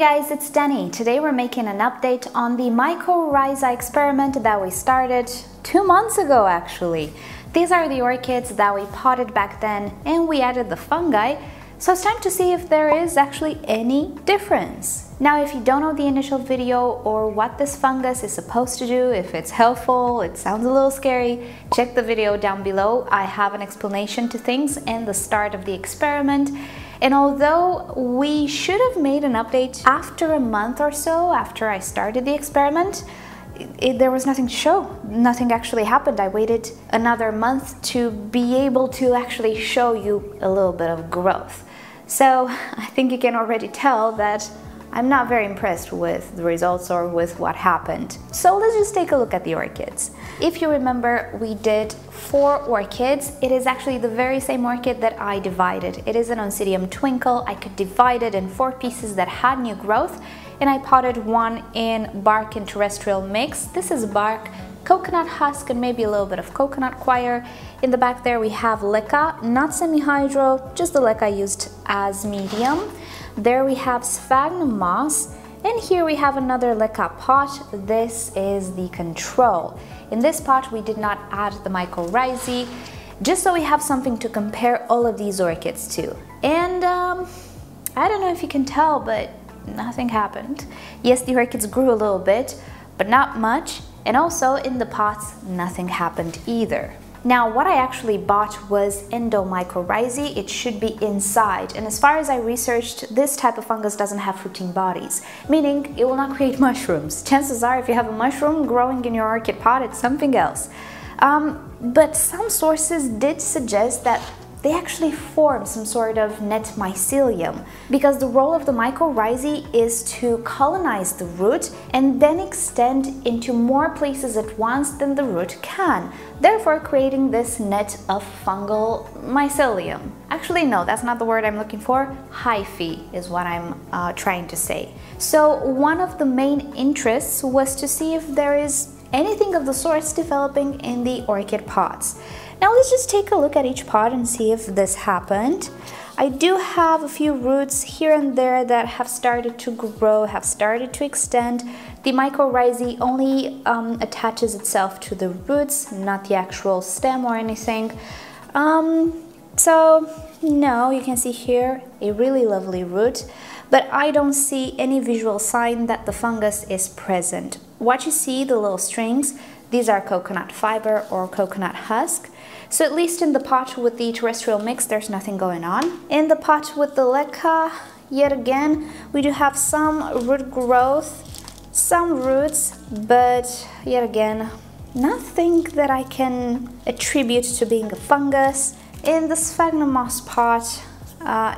guys, it's Danny. Today we're making an update on the mycorrhiza experiment that we started 2 months ago actually. These are the orchids that we potted back then and we added the fungi, so it's time to see if there is actually any difference. Now if you don't know the initial video or what this fungus is supposed to do, if it's helpful, it sounds a little scary, check the video down below. I have an explanation to things and the start of the experiment. And although we should have made an update after a month or so after I started the experiment, there was nothing to show. Nothing actually happened. I waited another month to be able to actually show you a little bit of growth. So I think you can already tell that I'm not very impressed with the results or with what happened. So let's just take a look at the orchids. If you remember, we did 4 orchids. It is actually the very same orchid that I divided. It is an Oncidium twinkle. I could divide it in 4 pieces that had new growth, and I potted one in bark and terrestrial mix. This is bark, coconut husk, and maybe a little bit of coconut coir. In the back there we have LECA, not semi-hydro, just the LECA used as medium. There we have sphagnum moss, and here we have another LECA pot. This is the control. In this pot we did not add the mycorrhizae, just so we have something to compare all of these orchids to. And I don't know if you can tell, but nothing happened. Yes, the orchids grew a little bit, but not much, and also in the pots nothing happened either. Now, what I actually bought was endomycorrhizae. It should be inside, and as far as I researched, this type of fungus doesn't have fruiting bodies, meaning it will not create mushrooms. Chances are if you have a mushroom growing in your orchid pot, it's something else. But some sources did suggest that they actually form some sort of net mycelium, because the role of the mycorrhizae is to colonize the root and then extend into more places at once than the root can, therefore creating this net of fungal mycelium. Actually, no, that's not the word I'm looking for. Hyphae is what I'm trying to say. So one of the main interests was to see if there is anything of the sort developing in the orchid pots. Now let's just take a look at each pot and see if this happened. I do have a few roots here and there that have started to grow, have started to extend. The mycorrhizae only attaches itself to the roots, not the actual stem or anything. So no, you can see here a really lovely root, but I don't see any visual sign that the fungus is present. What you see, the little strings, these are coconut fiber or coconut husk. So at least in the pot with the terrestrial mix, there's nothing going on. In the pot with the LECA, yet again, we do have some root growth, some roots, but yet again, nothing that I can attribute to being a fungus. In the sphagnum moss pot,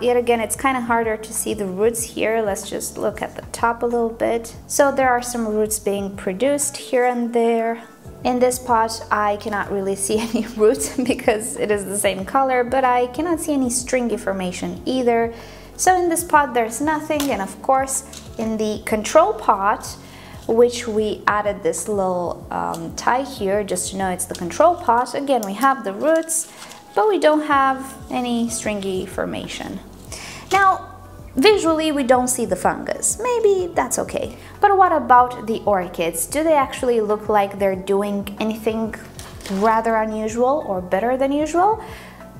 yet again, it's kind of harder to see the roots here. Let's just look at the top a little bit. So there are some roots being produced here and there. In this pot, I cannot really see any roots because it is the same color, but I cannot see any stringy formation either. So in this pot, there's nothing. And of course, in the control pot, which we added this little tie here, just to know it's the control pot, again, we have the roots, but we don't have any stringy formation. Now, visually, we don't see the fungus. Maybe that's okay. But what about the orchids? Do they actually look like they're doing anything rather unusual or better than usual?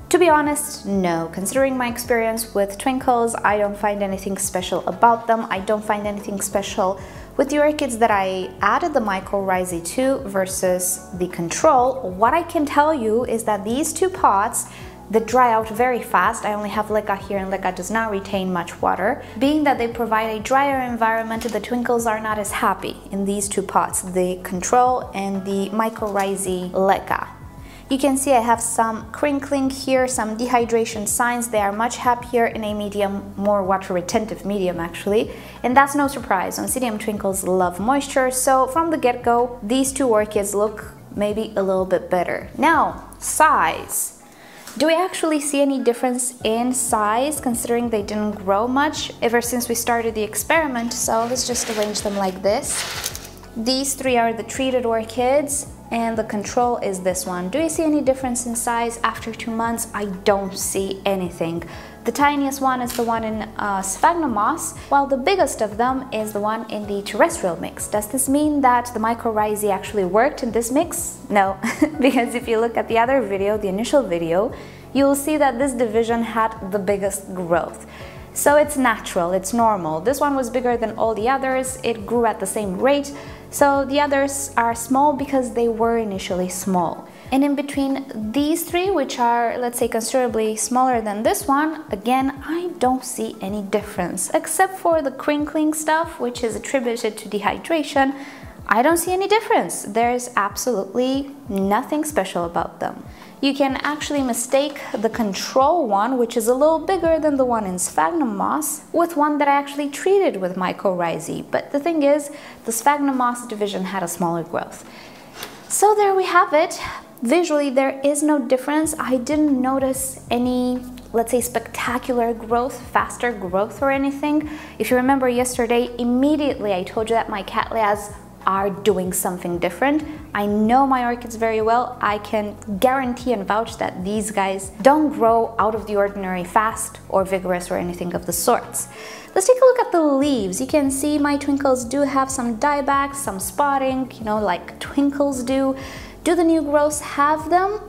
To be honest, no. Considering my experience with twinkles, I don't find anything special about them. I don't find anything special with the orchids that I added the mycorrhizae to versus the control. What I can tell you is that these 2 pots that dry out very fast, I only have LECA here and LECA does not retain much water, being that they provide a drier environment, the twinkles are not as happy in these 2 pots, the control and the mycorrhizae LECA. You can see I have some crinkling here, some dehydration signs. They are much happier in a medium, more water retentive medium actually. And that's no surprise. Oncidium twinkles love moisture. So from the get-go, these 2 orchids look maybe a little bit better. Now, size. Do we actually see any difference in size considering they didn't grow much ever since we started the experiment? So let's just arrange them like this. These 3 are the treated orchids. and the control is this one. Do you see any difference in size after 2 months? I don't see anything. The tiniest one is the one in sphagnum moss, while the biggest of them is the one in the terrestrial mix. Does this mean that the mycorrhizae actually worked in this mix? No, because if you look at the other video, the initial video, you will see that this division had the biggest growth. So it's natural, it's normal. This one was bigger than all the others, it grew at the same rate, so the others are small because they were initially small. And in between these three, which are, let's say, considerably smaller than this one, again, I don't see any difference. Except for the crinkling stuff, which is attributed to dehydration, I don't see any difference. There's absolutely nothing special about them. You can actually mistake the control one, which is a little bigger than the one in sphagnum moss, with one that I actually treated with mycorrhizae. But the thing is, the sphagnum moss division had a smaller growth. So there we have it. Visually, there is no difference. I didn't notice any, let's say, spectacular growth, faster growth or anything. If you remember yesterday, immediately I told you that my Cattleyas are doing something different. I know my orchids very well. I can guarantee and vouch that these guys don't grow out of the ordinary fast or vigorous or anything of the sorts. Let's take a look at the leaves. You can see my twinkles do have some diebacks, some spotting, you know, like twinkles do. Do the new growths have them?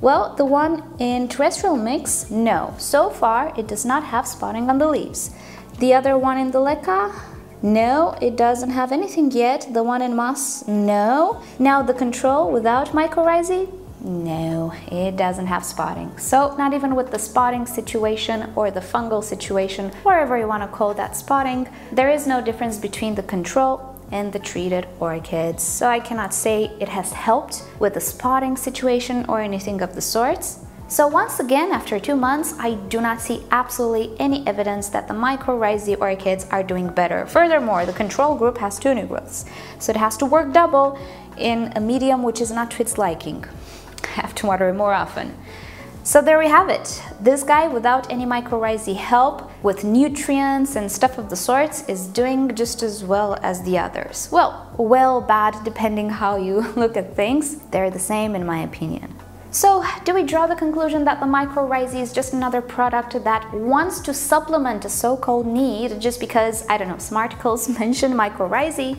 Well, the one in terrestrial mix, no. So far, it does not have spotting on the leaves. The other one in the LECA, no, it doesn't have anything yet. The one in moss, no. Now the control without mycorrhizae, no, it doesn't have spotting. So not even with the spotting situation or the fungal situation, whatever you want to call that spotting, there is no difference between the control and the treated orchids. So I cannot say it has helped with the spotting situation or anything of the sorts. So once again, after 2 months, I do not see absolutely any evidence that the mycorrhizae orchids are doing better. Furthermore, the control group has 2 new growths, so it has to work double in a medium which is not to its liking. I have to water it more often. So there we have it. This guy, without any mycorrhizae help, with nutrients and stuff of the sorts, is doing just as well as the others. Well, bad, depending how you look at things. They're the same in my opinion. So, do we draw the conclusion that the mycorrhizae is just another product that wants to supplement a so-called need just because, I don't know, Smarticles mentioned mycorrhizae?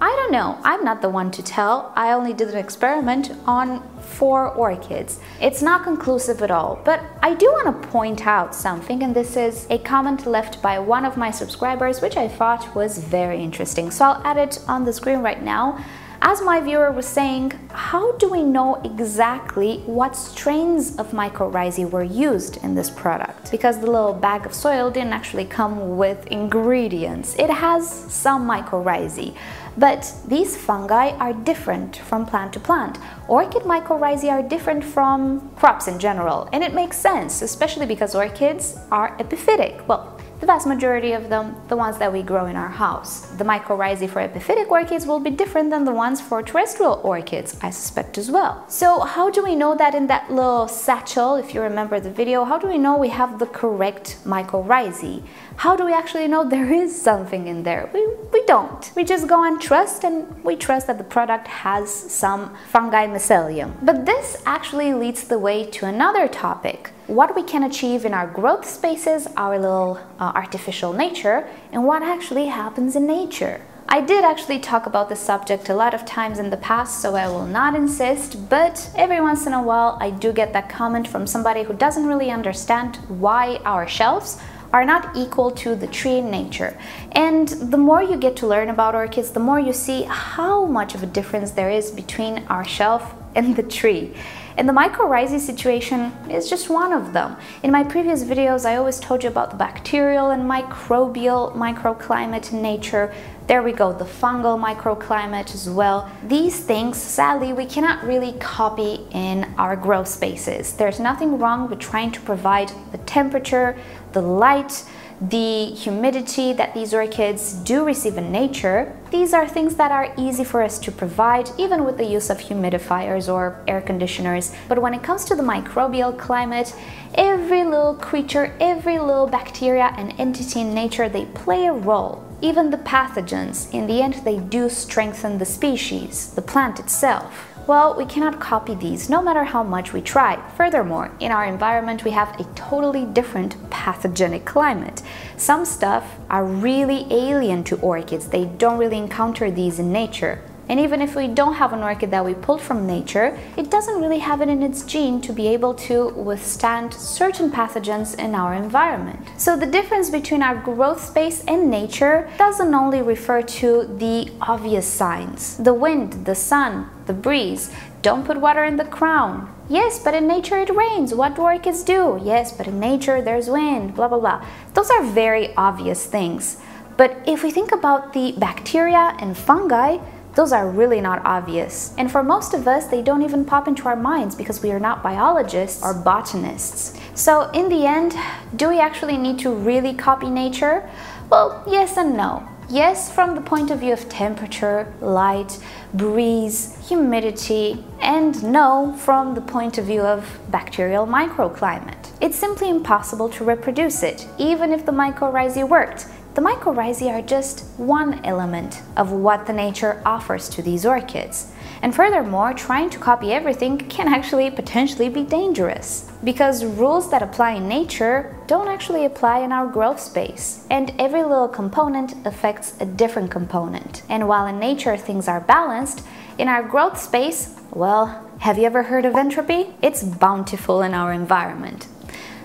I don't know, I'm not the one to tell. I only did an experiment on 4 orchids. It's not conclusive at all, but I do want to point out something, and this is a comment left by one of my subscribers, which I thought was very interesting. So I'll add it on the screen right now. As my viewer was saying, how do we know exactly what strains of mycorrhizae were used in this product? Because the little bag of soil didn't actually come with ingredients. It has some mycorrhizae, but these fungi are different from plant to plant. Orchid mycorrhizae are different from crops in general, and it makes sense, especially because orchids are epiphytic. Well, the vast majority of them, the ones that we grow in our house. The mycorrhizae for epiphytic orchids will be different than the ones for terrestrial orchids, I suspect as well. So how do we know that in that little satchel, if you remember the video, how do we know we have the correct mycorrhizae? How do we actually know there is something in there? We don't. We just go and trust, and we trust that the product has some fungi mycelium. But this actually leads the way to another topic. What we can achieve in our growth spaces, our little artificial nature, and what actually happens in nature. I did actually talk about this subject a lot of times in the past, so I will not insist, but every once in a while I do get that comment from somebody who doesn't really understand why our shelves are not equal to the tree in nature. And the more you get to learn about orchids, the more you see how much of a difference there is between our shelf and the tree. And the mycorrhizae situation is just one of them. In my previous videos, I always told you about the bacterial and microbial microclimate in nature. There we go, the fungal microclimate as well. These things, sadly, we cannot really copy in our grow spaces. There's nothing wrong with trying to provide the temperature, the light, the humidity that these orchids do receive in nature. These are things that are easy for us to provide, even with the use of humidifiers or air conditioners. But when it comes to the microbial climate, every little creature, every little bacteria and entity in nature, they play a role. Even the pathogens, in the end, they do strengthen the species, the plant itself. Well, we cannot copy these no matter how much we try. Furthermore, in our environment we have a totally different pathogenic climate. Some stuff are really alien to orchids, they don't really encounter these in nature. And even if we don't have an orchid that we pulled from nature, it doesn't really have it in its gene to be able to withstand certain pathogens in our environment. So the difference between our growth space and nature doesn't only refer to the obvious signs. The wind, the sun, the breeze. Don't put water in the crown. Yes, but in nature it rains. What do orchids do? Yes, but in nature there's wind, blah, blah, blah. Those are very obvious things. But if we think about the bacteria and fungi, those are really not obvious. And for most of us, they don't even pop into our minds because we are not biologists or botanists. So in the end, do we actually need to really copy nature? Well, yes and no. Yes, from the point of view of temperature, light, breeze, humidity, and no, from the point of view of bacterial microclimate. It's simply impossible to reproduce it, even if the mycorrhizae worked. The mycorrhizae are just one element of what the nature offers to these orchids. And furthermore, trying to copy everything can actually potentially be dangerous, because rules that apply in nature don't actually apply in our growth space, and every little component affects a different component. And while in nature things are balanced, in our growth space, well, have you ever heard of entropy? It's bountiful in our environment.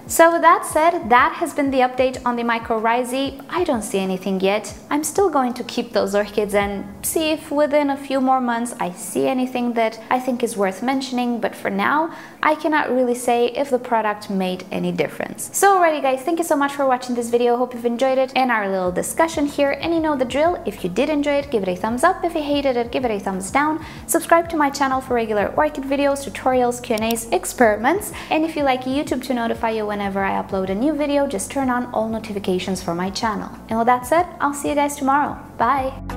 So with that said, that has been the update on the mycorrhizae. I don't see anything yet. I'm still going to keep those orchids and see if within a few more months I see anything that I think is worth mentioning, but for now I cannot really say if the product made any difference. So alrighty guys, thank you so much for watching this video. Hope you've enjoyed it and our little discussion here, and you know the drill. If you did enjoy it, give it a thumbs up. If you hated it, give it a thumbs down. Subscribe to my channel for regular orchid videos, tutorials, Q&As, experiments, and if you like YouTube to notify you whenever I upload a new video, just turn on all notifications for my channel. And with that said, I'll see you guys tomorrow. Bye!